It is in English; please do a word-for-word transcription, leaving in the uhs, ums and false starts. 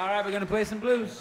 All right, we're going to play some blues.